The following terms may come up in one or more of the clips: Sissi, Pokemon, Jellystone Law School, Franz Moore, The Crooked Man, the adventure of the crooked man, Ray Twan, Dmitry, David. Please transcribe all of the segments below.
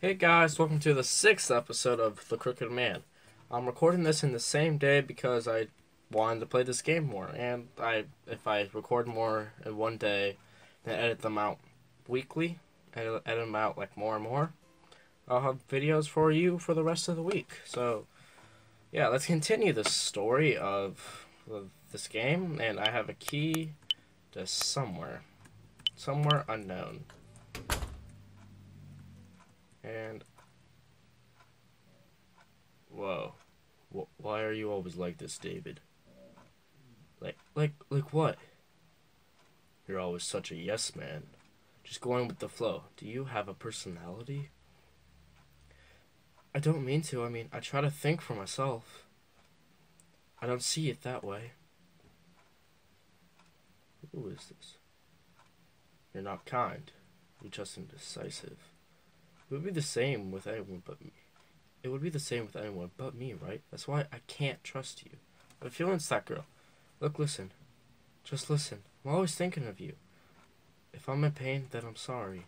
Hey guys, welcome to the 6th episode of The Crooked Man. I'm recording this in the same day because I wanted to play this game more, and if I record more in one day, then edit them out weekly, edit them out like more and more, I'll have videos for you for the rest of the week. So yeah, let's continue the story of this game, and I have a key to somewhere unknown. And whoa, why are you always like this, David? Like what? You're always such a yes man, just going with the flow. Do you have a personality? I don't mean to. I mean, I try to think for myself. I don't see it that way. Who is this? You're not kind. You're just indecisive. It would be the same with anyone but me. It would be the same with anyone but me, right? That's why I can't trust you. But feelings, that girl. Look, listen. Just listen. I'm always thinking of you. If I'm in pain, then I'm sorry.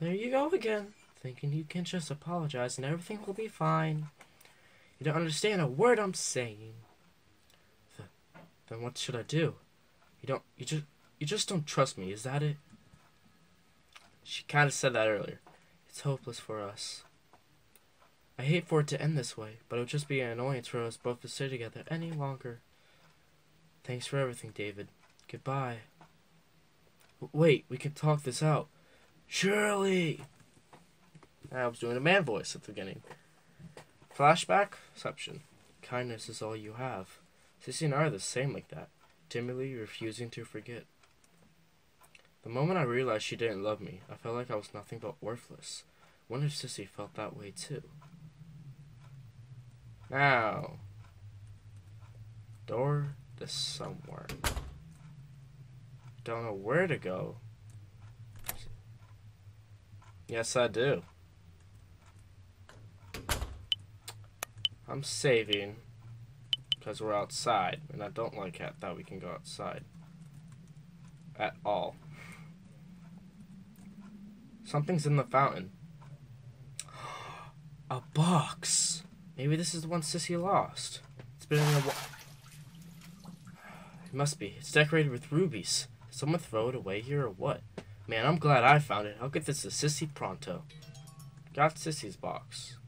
There you go again. Thinking you can just apologize and everything will be fine. You don't understand a word I'm saying. Then what should I do? You just don't trust me, is that it? She kind of said that earlier. It's hopeless for us. I hate for it to end this way, but it would just be an annoyance for us both to stay together any longer. Thanks for everything, David. Goodbye. Wait, we can talk this out. Surely! I was doing a man voice at the beginning. Flashback? Exception. Kindness is all you have. Sissy and I are the same like that, timidly refusing to forget. The moment I realized she didn't love me, I felt like I was nothing but worthless. Wonder if Sissy felt that way too. Now, door to somewhere. Don't know where to go. Yes, I do. I'm saving because we're outside, and I don't like that we can go outside at all. Something's in the fountain. A box. Maybe this is the one Sissy lost. It's been in the it must be. It's decorated with rubies. Did someone throw it away here or what? Man, I'm glad I found it. I'll get this to Sissy pronto. Got Sissy's box.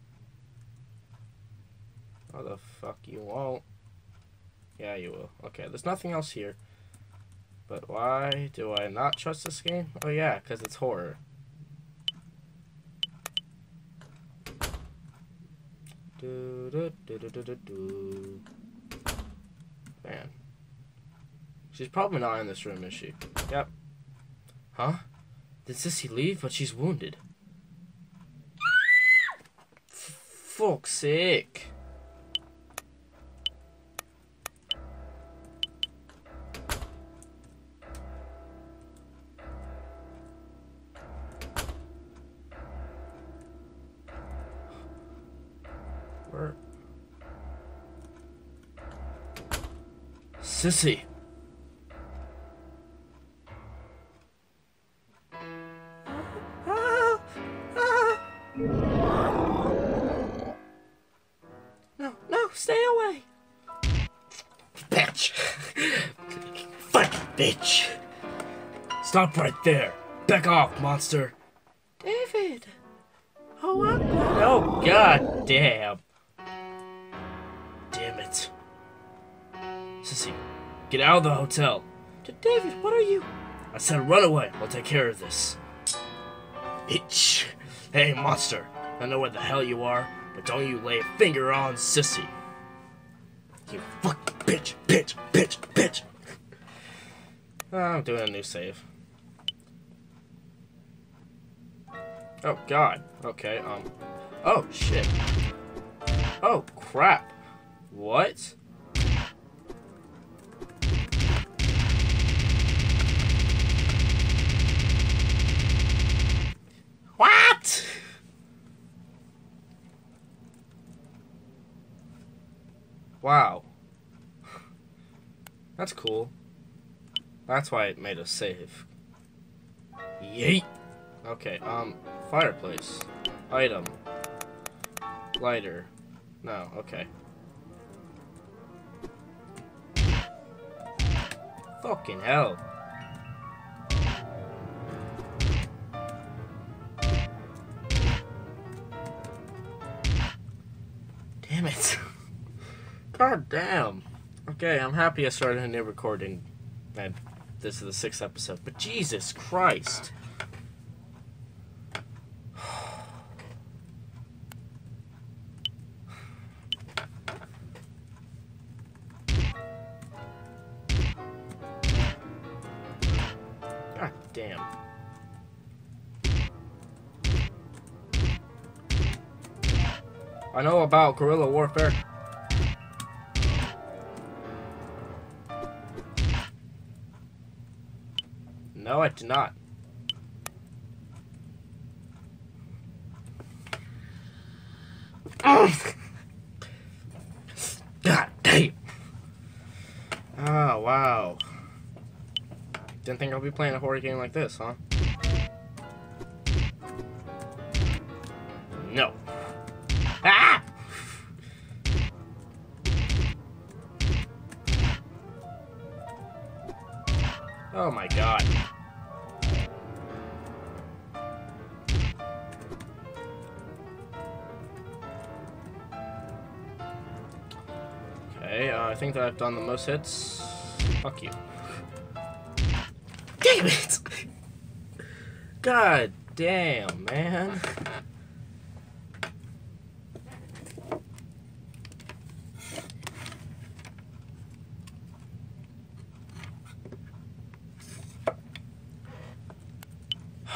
Oh, the fuck you won't. Yeah, you will. Okay, there's nothing else here. But why do I not trust this game? Oh yeah, because it's horror. Man. She's probably not in this room, is she? Yep. Huh? Did Sissy leave? But she's wounded. Fuck's sake. Sissy. No, stay away. Bitch. Fuck, bitch. Stop right there. Back off, monster. David. Oh, I'm glad. Oh, god damn. Damn it. Sissy. Get out of the hotel. David, what are you? I said run away. I'll take care of this. Bitch. Hey, monster. I know where the hell you are, but don't you lay a finger on Sissy. You fucking bitch. I'm doing a new save. Oh, god. Okay, oh, shit. Oh, crap. What? What? Wow. That's cool. That's why it made us save. Yeet. Okay, fireplace. Item. Lighter. No, okay. Fucking hell. Damn it. God damn. Okay, I'm happy I started a new recording. And this is the 6th episode. But Jesus Christ. God damn. I know about guerrilla warfare. No, I do not. God damn. Oh, wow. Didn't think I'll be playing a horror game like this, huh? No. Ah! Oh my God. I think that I've done the most hits. Fuck you. Damn it! God damn, man.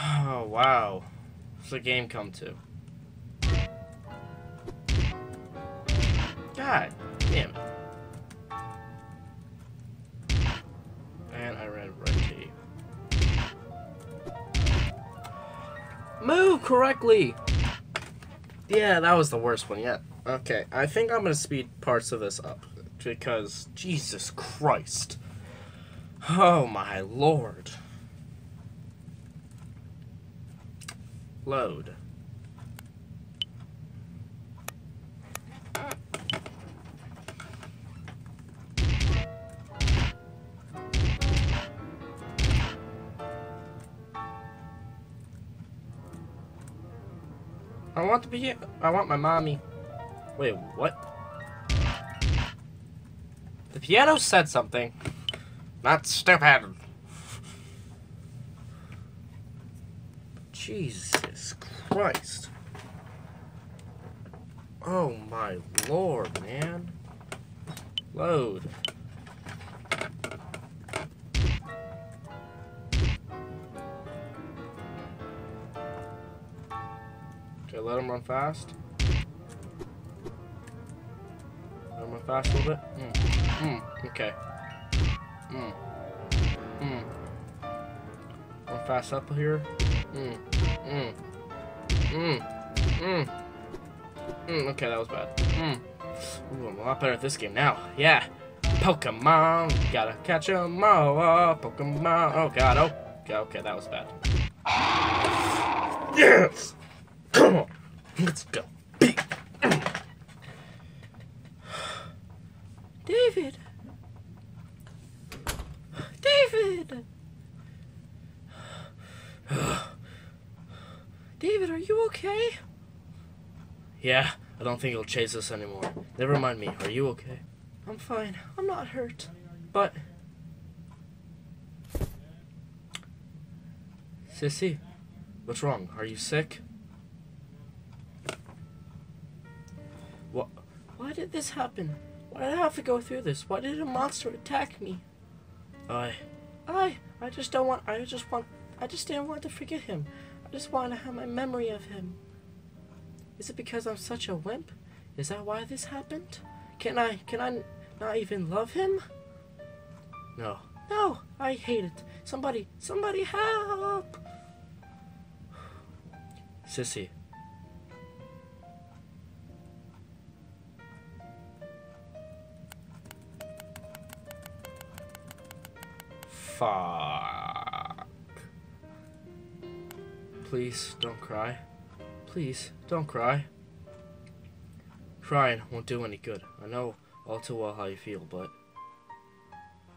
Oh, wow. What's the game come to? God damn it. Move correctly! Yeah, that was the worst one yet. Okay, I think I'm gonna speed parts of this up, because Jesus Christ. Oh my lord. Load. I want to be. I want my mommy. Wait, what? The piano said something. Not stupid. Jesus Christ. Oh my lord, man. Load. Okay, let him run fast. Let him run fast a little bit. Okay. Run fast up here. Okay, that was bad. Ooh, I'm a lot better at this game now. Yeah. Pokemon. Gotta catch 'em all. Pokemon. Oh, God. Oh. Okay, that was bad. Yes! Come on, let's go. David! David! David, are you okay? Yeah, I don't think he'll chase us anymore. Never mind me, are you okay? I'm fine, I'm not hurt, but... Sissy, what's wrong? Are you sick? Why did this happen? Why did I have to go through this? Why did a monster attack me? I just didn't want to forget him. I just wanted to have my memory of him. Is it because I'm such a wimp? Is that why this happened? Can I not even love him? No. No, I hate it. Somebody help! Sissy. Fuck. Please don't cry. Please don't cry. Crying won't do any good. I know all too well how you feel, but...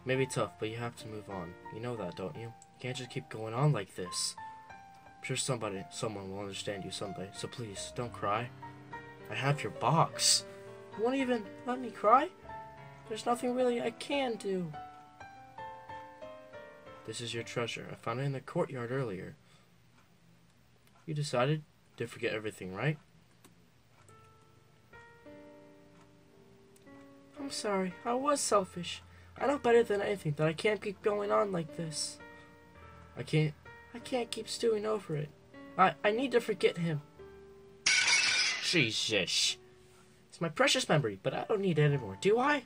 Maybe tough, but you have to move on. You know that, don't you? You can't just keep going on like this. I'm sure someone will understand you someday, so please, don't cry. I have your box. You won't even let me cry? There's nothing really I can do. This is your treasure. I found it in the courtyard earlier. You decided to forget everything, right? I'm sorry. I was selfish. I know better than anything that I can't keep going on like this. I can't keep stewing over it. I need to forget him. Jesus. It's my precious memory, but I don't need it anymore, do I?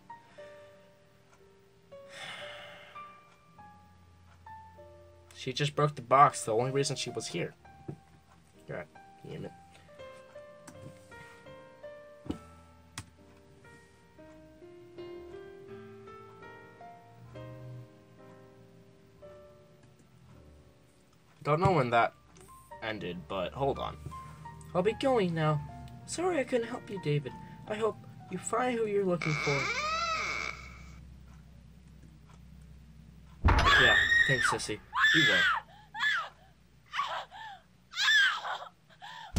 She just broke the box, the only reason she was here. God damn it. Don't know when that ended, but hold on. I'll be going now. Sorry I couldn't help you, David. I hope you find who you're looking for. Yeah, thanks, Sissy. You will.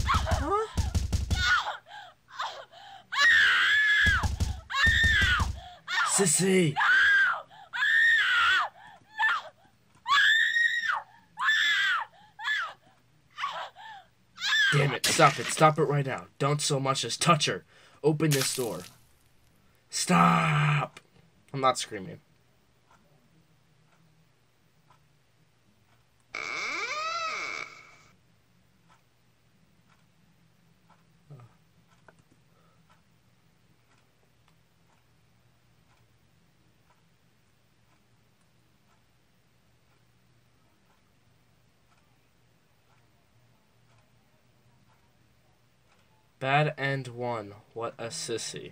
Huh? Sissy! Damn it, stop it. Stop it right now. Don't so much as touch her. Open this door. Stop! I'm not screaming. Bad end one. What a sissy.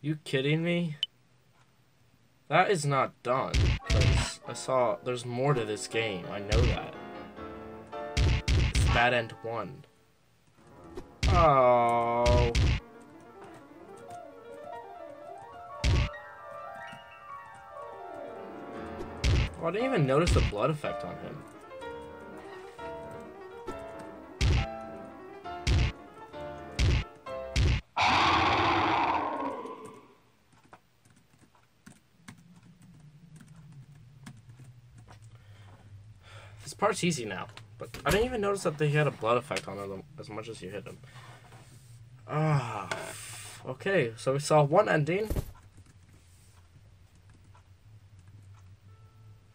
You kidding me? That is not done. I saw there's more to this game. I know that. It's bad end one. Oh. Oh, I didn't even notice the blood effect on him. This part's easy now, but I didn't even notice that they had a blood effect on them as much as you hit them. Ah, okay, so we saw one ending.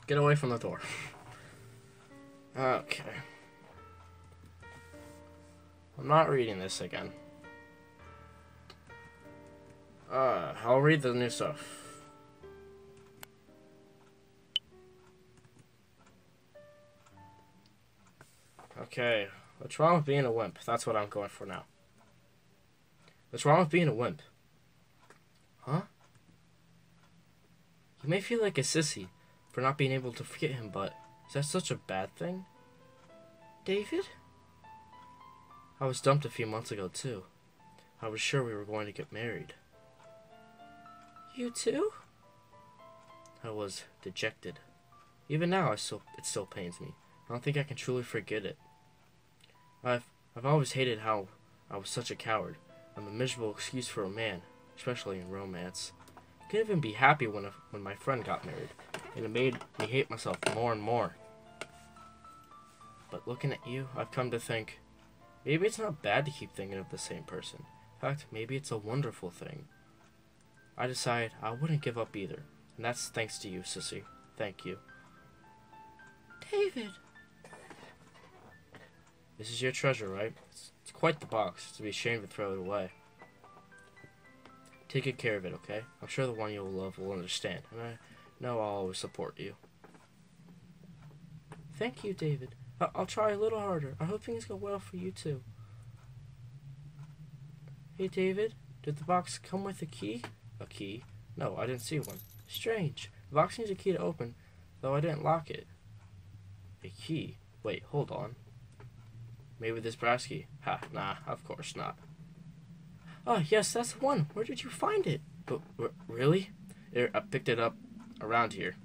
Get away from the door. Okay. I'm not reading this again. I'll read the new stuff. Okay. What's wrong with being a wimp? That's what I'm going for now. What's wrong with being a wimp? Huh? You may feel like a sissy for not being able to forget him, but is that such a bad thing? David? I was dumped a few months ago, too. I was sure we were going to get married. You too? I was dejected. Even now, it still pains me. I don't think I can truly forget it. I've always hated how I was such a coward. I'm a miserable excuse for a man, especially in romance. I couldn't even be happy when my friend got married. And it made me hate myself more and more. But looking at you, I've come to think, maybe it's not bad to keep thinking of the same person. In fact, maybe it's a wonderful thing. I decided I wouldn't give up either. And that's thanks to you, Sissy. Thank you. David! This is your treasure, right? It's quite the box. It's to be ashamed to throw it away. Take good care of it, okay? I'm sure the one you'll love will understand. And I'll always support you. Thank you, David. I'll try a little harder. I hope things go well for you, too. Hey, David, did the box come with a key? A key? No, I didn't see one. Strange. The box needs a key to open, though I didn't lock it. A key? Wait, hold on. Maybe this brass key? Ha, nah, of course not. Oh, yes, that's the one. Where did you find it? But, really? I picked it up around here.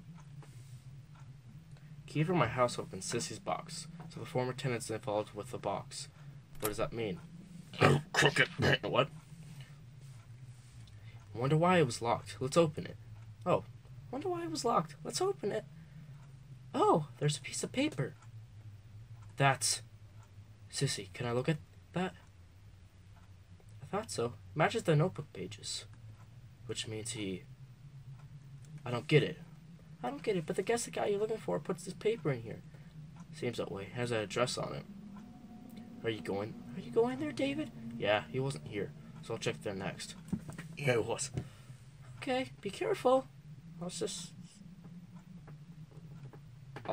Key from my house opens Sissy's box. So the former tenant's involved with the box. What does that mean? Oh, crooked man. What? Wonder why it was locked. Let's open it. Oh, wonder why it was locked. Let's open it. Oh, there's a piece of paper. That's... Sissy, can I look at that? I thought so. Matches the notebook pages. Which means he... I don't get it, but I guess the guy you're looking for puts this paper in here. Seems that way. Has an address on it. Are you going there, David? Yeah, he wasn't here, so I'll check there next. Yeah, it was. Okay, be careful. I'll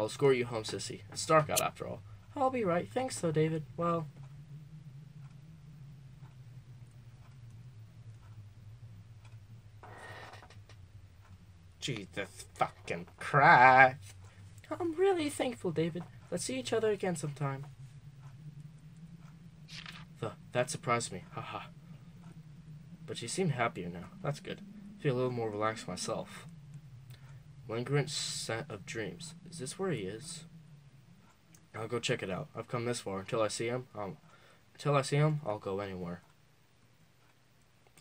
escort you home, Sissy. It's dark out after all. I'll be right. Thanks, though, David. Well... Jesus fucking Christ. I'm really thankful, David. Let's see each other again sometime. That surprised me. Haha. But she seemed happier now. That's good. I feel a little more relaxed myself. Lingering scent of dreams. Is this where he is? I'll go check it out. I've come this far. Until I see him, I'll go anywhere.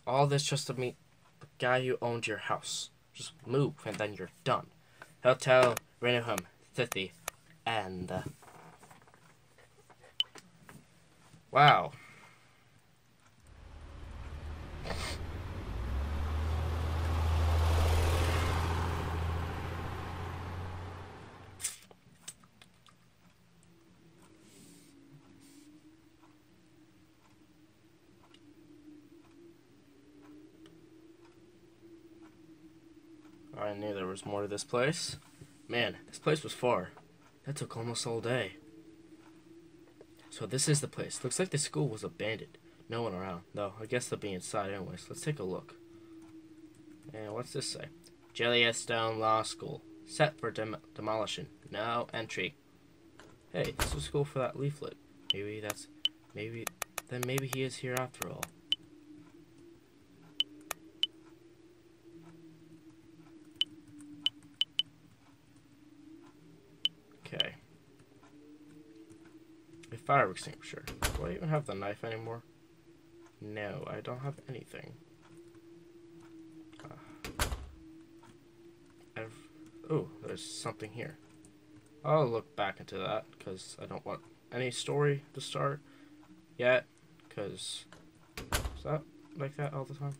All this just to meet the guy who owned your house. Just move, and then you're done. Hotel, Reneham, Tithy, and... Wow. I knew there was more to this place. Man, this place was far. That took almost all day. So this is the place. Looks like the school was abandoned. No one around, though. I guess they'll be inside anyways. Let's take a look. And what's this say? Jellystone Law School. Set for demolition. No entry. Hey, this was cool for that leaflet. Maybe he is here after all. Okay. A fire extinguisher. Do I even have the knife anymore? No, I don't have anything. Oh, there's something here. I'll look back into that because I don't want any story to start yet. Because is that like that all the time?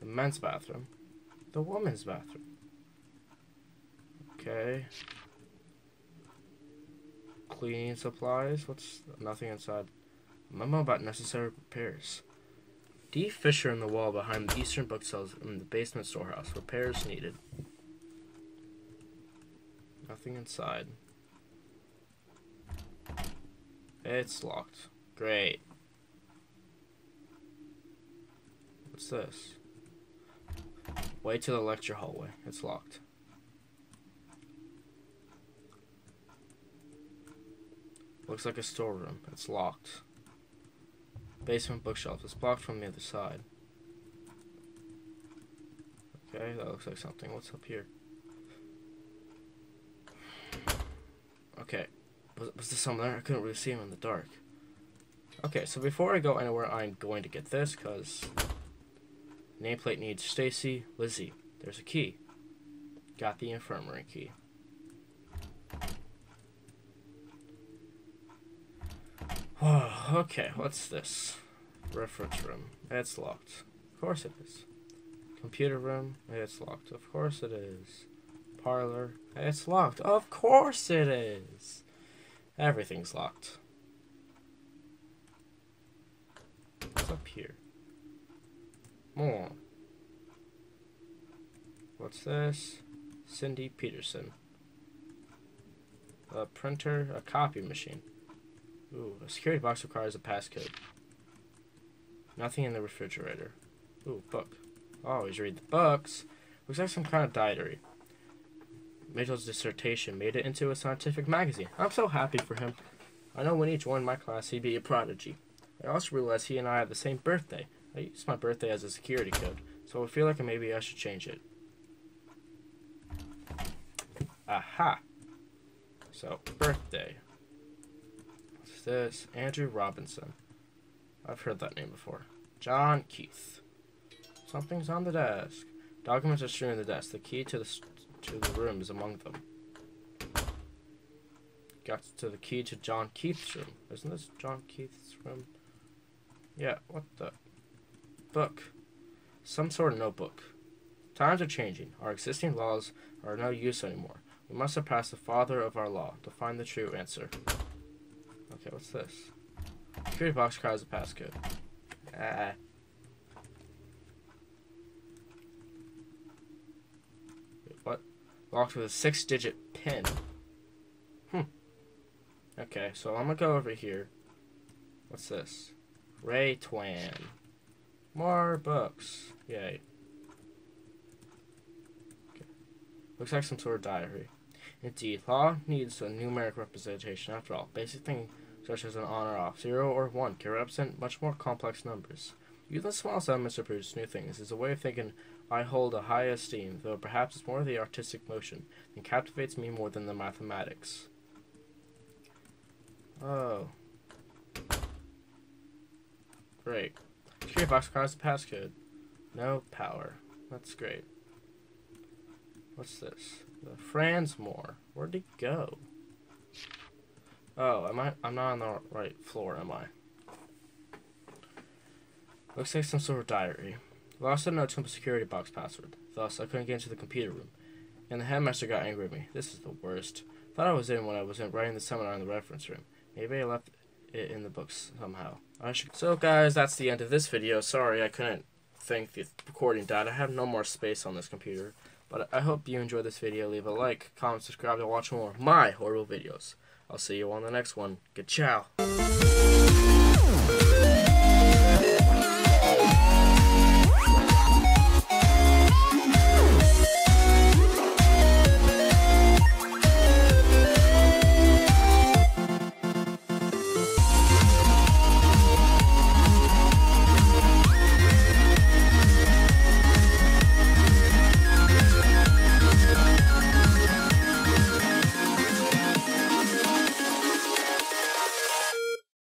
The men's bathroom, the woman's bathroom. Okay. Cleaning supplies. What's nothing inside? Memo about necessary repairs. D. Fisher in the wall behind the eastern bookshelves in the basement storehouse. Repairs needed. Nothing inside. It's locked. Great. What's this? Way to the lecture hallway. It's locked. Looks like a storeroom. It's locked. Basement bookshelf. It's blocked from the other side. Okay, that looks like something. What's up here? Okay. Was there someone there? I couldn't really see him in the dark. Okay, so before I go anywhere, I'm going to get this, because... Nameplate needs Stacy, Lizzie. There's a key. Got the infirmary key. Okay, what's this? Reference room. It's locked. Of course it is. Computer room. It's locked. Of course it is. Parlor. It's locked. Of course it is. Everything's locked. What's up here? More. What's this? Cindy Peterson. A printer. A copy machine. Ooh, a security box requires a passcode. Nothing in the refrigerator. Ooh, book. I always read the books. Looks like some kind of diary. Mitchell's dissertation made it into a scientific magazine. I'm so happy for him. I know when he joined my class, he'd be a prodigy. I also realized he and I have the same birthday. I used my birthday as a security code, so I feel like maybe I should change it. Aha! So, birthday. What's this? Andrew Robinson. I've heard that name before. John Keith. Something's on the desk. Documents are strewn on the desk. The key to the room is among them. Got to the key to John Keith's room. Isn't this John Keith's room? Yeah, what the? Book. Some sort of notebook. Times are changing. Our existing laws are of no use anymore. We must surpass the father of our law to find the true answer. Okay, what's this? Security box requires a passcode. Ah. Wait, what? Locked with a 6-digit PIN. Okay, so I'm gonna go over here. What's this? Ray Twan. More books. Yay. Okay. Looks like some sort of diary. Indeed, law needs a numeric representation after all. Basic things such as an on or off, 0 or 1, can represent much more complex numbers. Using small elements to produce new things is a way of thinking I hold a high esteem, though perhaps it's more the artistic motion and captivates me more than the mathematics. Oh. Great. Security box requires a passcode. No power. That's great. What's this? The Franz Moore. Where'd he go? Oh, I'm not on the right floor, am I? Looks like some sort of diary. Lost a note to the security box password. Thus, I couldn't get into the computer room. And the headmaster got angry at me. This is the worst. Thought I was in when I was writing the seminar in the reference room. Maybe I left it in the books somehow. I should... So guys, that's the end of this video. Sorry I couldn't think the recording died. I have no more space on this computer. But I hope you enjoyed this video. Leave a like, comment, subscribe to watch more of my horrible videos. I'll see you on the next one. Good ciao.